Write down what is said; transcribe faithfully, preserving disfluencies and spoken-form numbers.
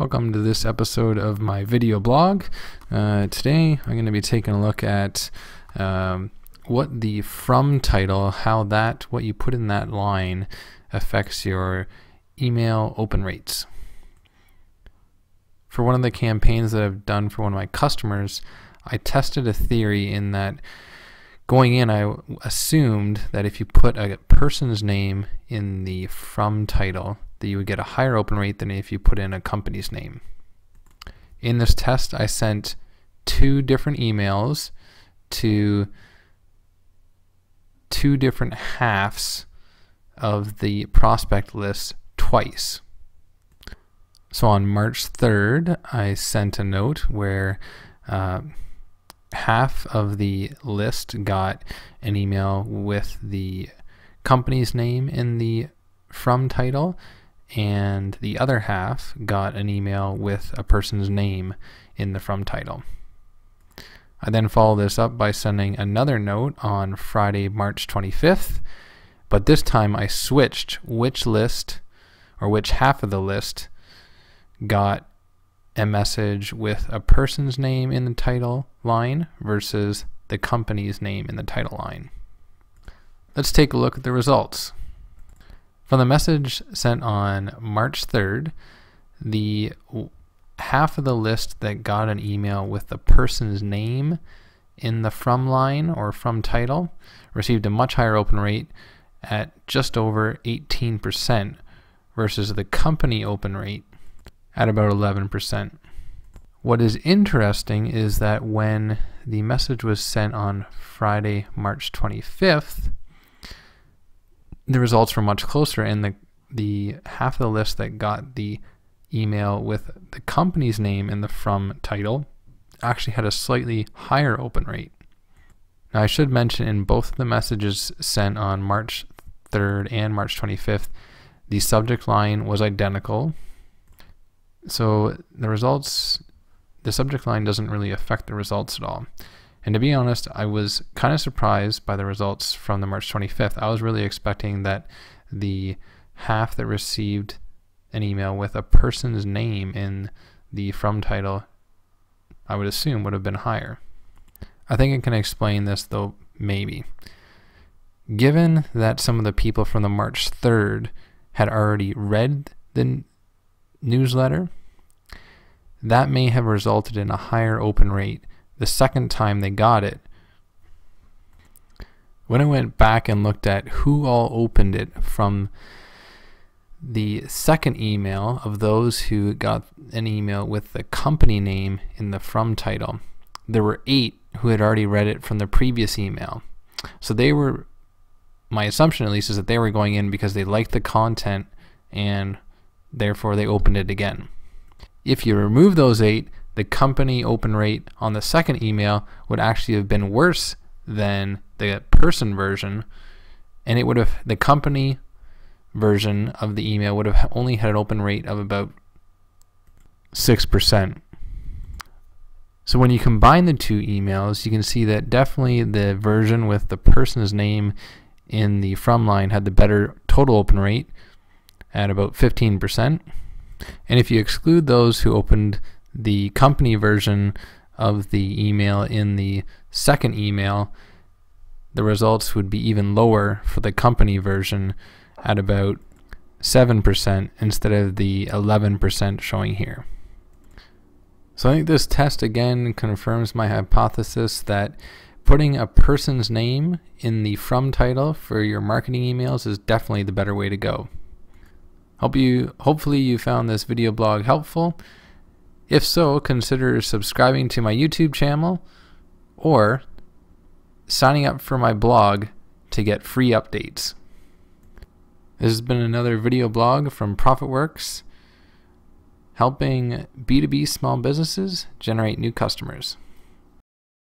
Welcome to this episode of my video blog. Uh, today I'm going to be taking a look at um, what the from title, how that, what you put in that line affects your email open rates. For one of the campaigns that I've done for one of my customers, I tested a theory in that going in I assumed that if you put a person's name in the from title, that you would get a higher open rate than if you put in a company's name. In this test, I sent two different emails to two different halves of the prospect list twice. So on March third, I sent a note where uh, half of the list got an email with the company's name in the from title, and the other half got an email with a person's name in the from title. I then follow this up by sending another note on Friday, March twenty-fifth, but this time I switched which list or which half of the list got a message with a person's name in the title line versus the company's name in the title line. Let's take a look at the results. From the message sent on March third, the half of the list that got an email with the person's name in the from line or from title received a much higher open rate at just over eighteen percent versus the company open rate at about eleven percent. What is interesting is that when the message was sent on Friday, March twenty-fifth, the results were much closer, and the the half of the list that got the email with the company's name in the from title actually had a slightly higher open rate. Now I should mention, in both of the messages sent on March third and March twenty-fifth, the subject line was identical. So the results, the subject line doesn't really affect the results at all. And to be honest, I was kind of surprised by the results from the March twenty-fifth. I was really expecting that the half that received an email with a person's name in the from title, I would assume, would have been higher. I think I can explain this though, maybe. Given that some of the people from the March third had already read the newsletter, that may have resulted in a higher open rate the second time they got it. When I went back and looked at who all opened it from the second email of those who got an email with the company name in the from title, there were eight who had already read it from the previous email. So they were, my assumption at least is that they were going in because they liked the content and therefore they opened it again. If you remove those eight, the company open rate on the second email would actually have been worse than the person version, and it would have, the company version of the email would have only had an open rate of about six percent. So when you combine the two emails, you can see that definitely the version with the person's name in the from line had the better total open rate at about fifteen percent. And if you exclude those who opened the company version of the email in the second email, the results would be even lower for the company version at about seven percent instead of the eleven percent showing here. So I think this test again confirms my hypothesis that putting a person's name in the from title for your marketing emails is definitely the better way to go. Hope you, hopefully you found this video blog helpful. If so, consider subscribing to my YouTube channel or signing up for my blog to get free updates. This has been another video blog from ProfitWorks, helping B two B small businesses generate new customers.